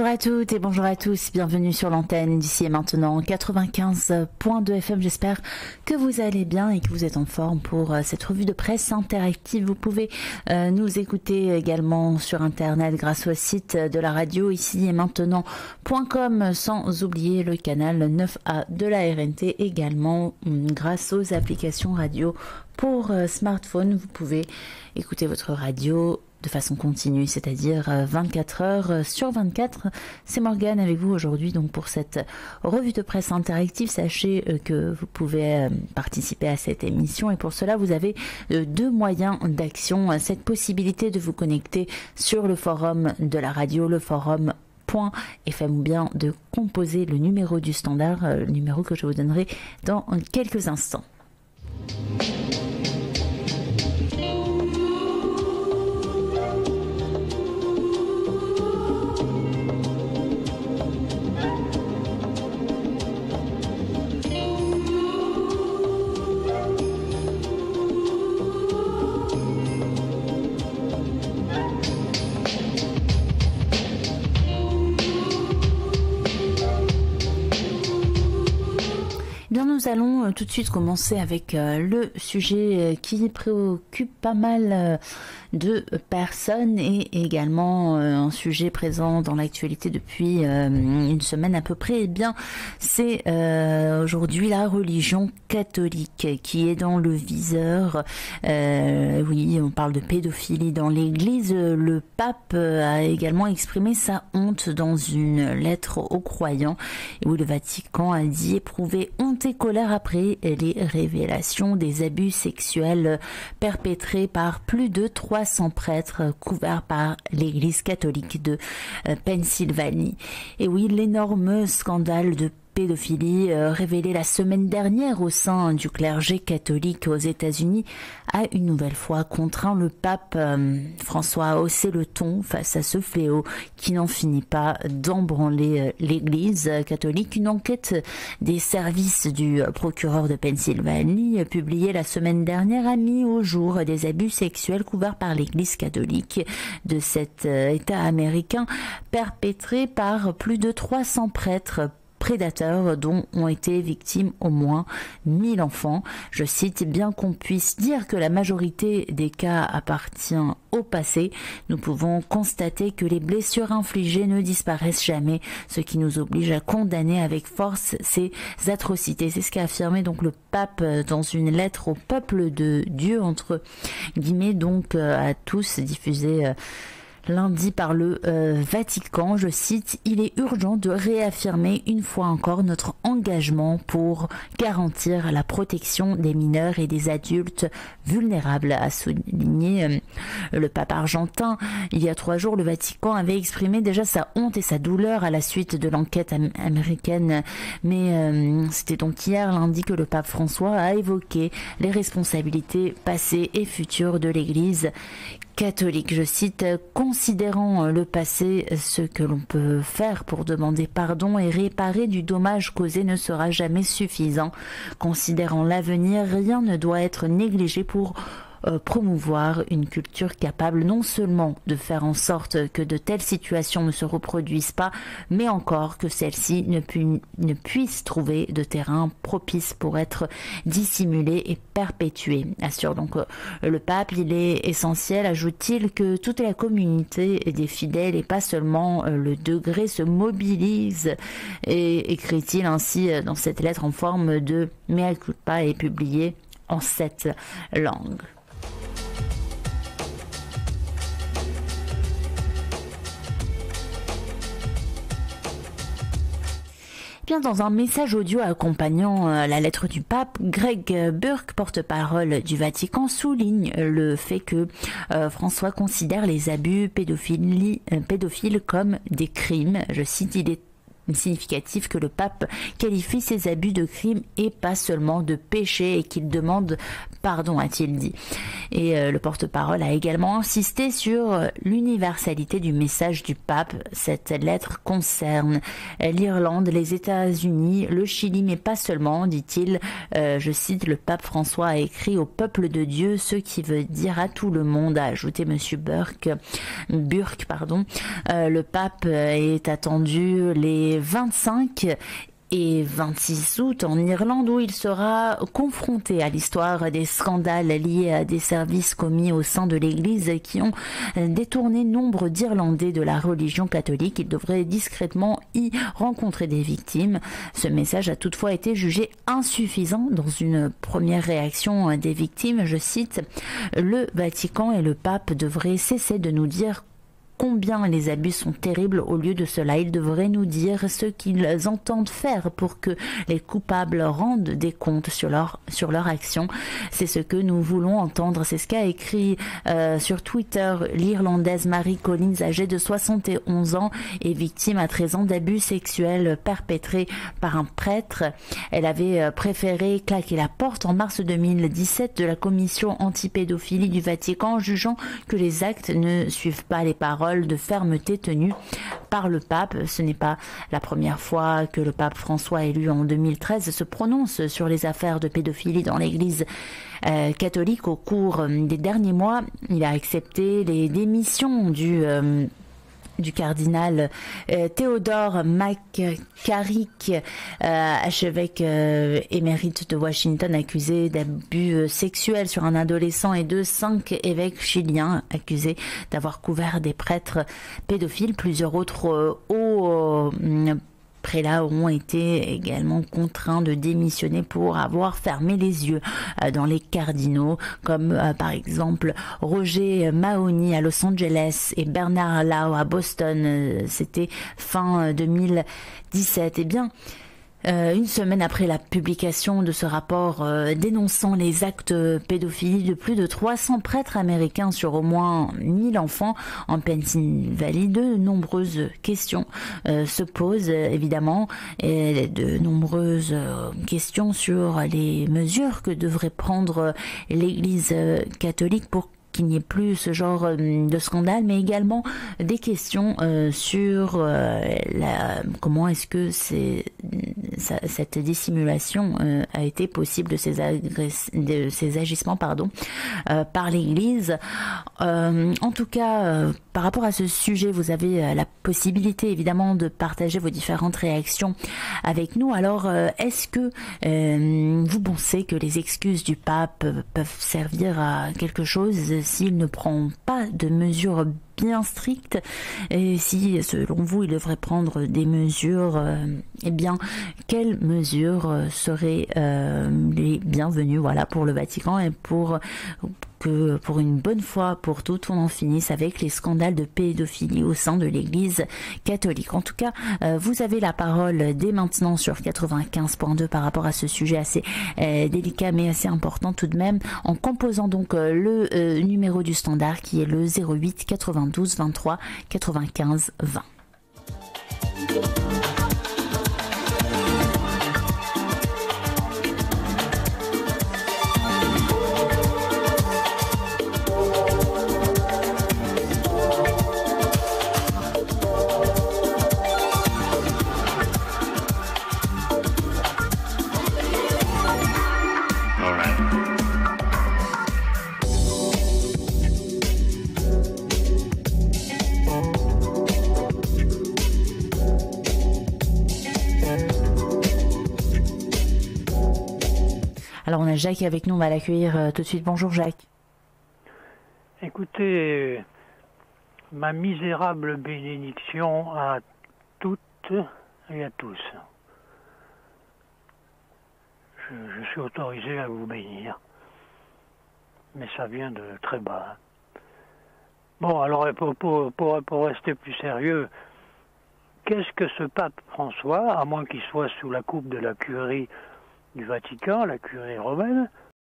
Bonjour à toutes et bonjour à tous, bienvenue sur l'antenne d'ici et maintenant 95.2 FM, j'espère que vous allez bien et que vous êtes en forme pour cette revue de presse interactive. Vous pouvez nous écouter également sur internet grâce au site de la radio ici et maintenant.com, sans oublier le canal 9A de la RNT, également grâce aux applications radio pour smartphone. Vous pouvez écouter votre radio de façon continue, c'est-à-dire 24 heures sur 24. C'est Morgane avec vous aujourd'hui donc pour cette revue de presse interactive. Sachez que vous pouvez participer à cette émission et pour cela vous avez deux moyens d'action. Cette possibilité de vous connecter sur le forum de la radio, le forum.fm, ou bien de composer le numéro du standard, le numéro que je vous donnerai dans quelques instants. Nous allons tout de suite commencer avec le sujet qui préoccupe pas mal de personnes et également un sujet présent dans l'actualité depuis une semaine à peu près. Eh bien, c'est aujourd'hui la religion catholique qui est dans le viseur. Oui, on parle de pédophilie dans l'Église. Le pape a également exprimé sa honte dans une lettre aux croyants où le Vatican a dit éprouver honte et colère après les révélations des abus sexuels perpétrés par plus de 300 prêtres couverts par l'Église catholique de Pennsylvanie. Et oui, l'énorme scandale de pédophilie révélée la semaine dernière au sein du clergé catholique aux États-Unis a une nouvelle fois contraint le pape François à hausser le ton face à ce fléau qui n'en finit pas d'embranler l'Église catholique. Une enquête des services du procureur de Pennsylvanie publiée la semaine dernière a mis au jour des abus sexuels couverts par l'Église catholique de cet État américain perpétrés par plus de 300 prêtres prédateurs dont ont été victimes au moins 1000 enfants. Je cite, bien qu'on puisse dire que la majorité des cas appartient au passé, nous pouvons constater que les blessures infligées ne disparaissent jamais, ce qui nous oblige à condamner avec force ces atrocités. C'est ce qu'a affirmé donc le pape dans une lettre au peuple de Dieu, entre guillemets, donc à tous, diffusée lundi par le Vatican. Je cite, il est urgent de réaffirmer une fois encore notre engagement pour garantir la protection des mineurs et des adultes vulnérables, a souligné le pape argentin. Il y a 3 jours, le Vatican avait exprimé déjà sa honte et sa douleur à la suite de l'enquête américaine, mais c'était donc hier lundi que le pape François a évoqué les responsabilités passées et futures de l'Église catholique. Je cite, considérant le passé, ce que l'on peut faire pour demander pardon et réparer du dommage causé ne sera jamais suffisant. Considérant l'avenir, rien ne doit être négligé pour promouvoir une culture capable non seulement de faire en sorte que de telles situations ne se reproduisent pas, mais encore que celles-ci ne puissent trouver de terrain propice pour être dissimulées et perpétuées, assure donc le pape. Il est essentiel, ajoute-t-il, que toute la communauté des fidèles et pas seulement le degré se mobilise, et écrit-il ainsi dans cette lettre en forme de mea culpa et publiée en 7 langues. Dans un message audio accompagnant la lettre du pape, Greg Burke, porte-parole du Vatican, souligne le fait que François considère les abus pédophiles comme des crimes. Je cite, il est significatif que le pape qualifie ces abus de crime et pas seulement de péché et qu'il demande pardon, a-t-il dit. Et le porte-parole a également insisté sur l'universalité du message du pape. Cette lettre concerne l'Irlande, les États-Unis, le Chili, mais pas seulement, dit-il. Je cite, le pape François a écrit au peuple de Dieu, ce qui veut dire à tout le monde, a ajouté M. Burke, pardon. Le pape est attendu les 25 et 26 août en Irlande, où il sera confronté à l'histoire des scandales liés à des services commis au sein de l'Église qui ont détourné nombre d'Irlandais de la religion catholique. Il devrait discrètement y rencontrer des victimes. Ce message a toutefois été jugé insuffisant dans une première réaction des victimes. Je cite, « Le Vatican et le pape devraient cesser de nous dire combien les abus sont terribles. Au lieu de cela, ils devraient nous dire ce qu'ils entendent faire pour que les coupables rendent des comptes sur leur action. C'est ce que nous voulons entendre. » C'est ce qu'a écrit sur Twitter l'Irlandaise Marie Collins, âgée de 71 ans et victime à 13 ans d'abus sexuels perpétrés par un prêtre. Elle avait préféré claquer la porte en mars 2017 de la commission anti-pédophilie du Vatican, jugeant que les actes ne suivent pas les paroles de fermeté tenue par le pape. Ce n'est pas la première fois que le pape François, élu en 2013, se prononce sur les affaires de pédophilie dans l'Église catholique. Au cours des derniers mois, il a accepté les démissions du cardinal Théodore McCarrick, archevêque émérite de Washington, accusé d'abus sexuels sur un adolescent, et de 5 évêques chiliens accusés d'avoir couvert des prêtres pédophiles. Plusieurs autres hauts prélats ont été également contraints de démissionner pour avoir fermé les yeux dans les cardinaux, comme par exemple Roger Mahoney à Los Angeles et Bernard Law à Boston. C'était fin 2017. Eh bien, une semaine après la publication de ce rapport dénonçant les actes pédophiles de plus de 300 prêtres américains sur au moins 1000 enfants en Pennsylvanie, de nombreuses questions se posent évidemment, et de nombreuses questions sur les mesures que devrait prendre l'Église catholique pour qu'il n'y ait plus ce genre de scandale, mais également des questions sur comment est-ce que cette dissimulation a été possible de ces agissements, pardon, par l'Église. En tout cas, par rapport à ce sujet, vous avez la possibilité évidemment de partager vos différentes réactions avec nous. Alors, est-ce que vous pensez que les excuses du pape peuvent servir à quelque chose s'il ne prend pas de mesures bien strictes, et si selon vous il devrait prendre des mesures, eh bien quelles mesures seraient les bienvenues, voilà, pour le Vatican, et pour une bonne fois pour toutes, on en finisse avec les scandales de pédophilie au sein de l'Église catholique. En tout cas, vous avez la parole dès maintenant sur 95.2 par rapport à ce sujet assez délicat mais assez important tout de même, en composant donc le numéro du standard qui est le 08 92 23 95 20. Alors on a Jacques avec nous, on va l'accueillir tout de suite. Bonjour Jacques. Écoutez, ma misérable bénédiction à toutes et à tous. Je suis autorisé à vous bénir, mais ça vient de très bas. Bon, alors pour rester plus sérieux, qu'est-ce que ce pape François, à moins qu'il soit sous la coupe de la curie du Vatican, la curie romaine,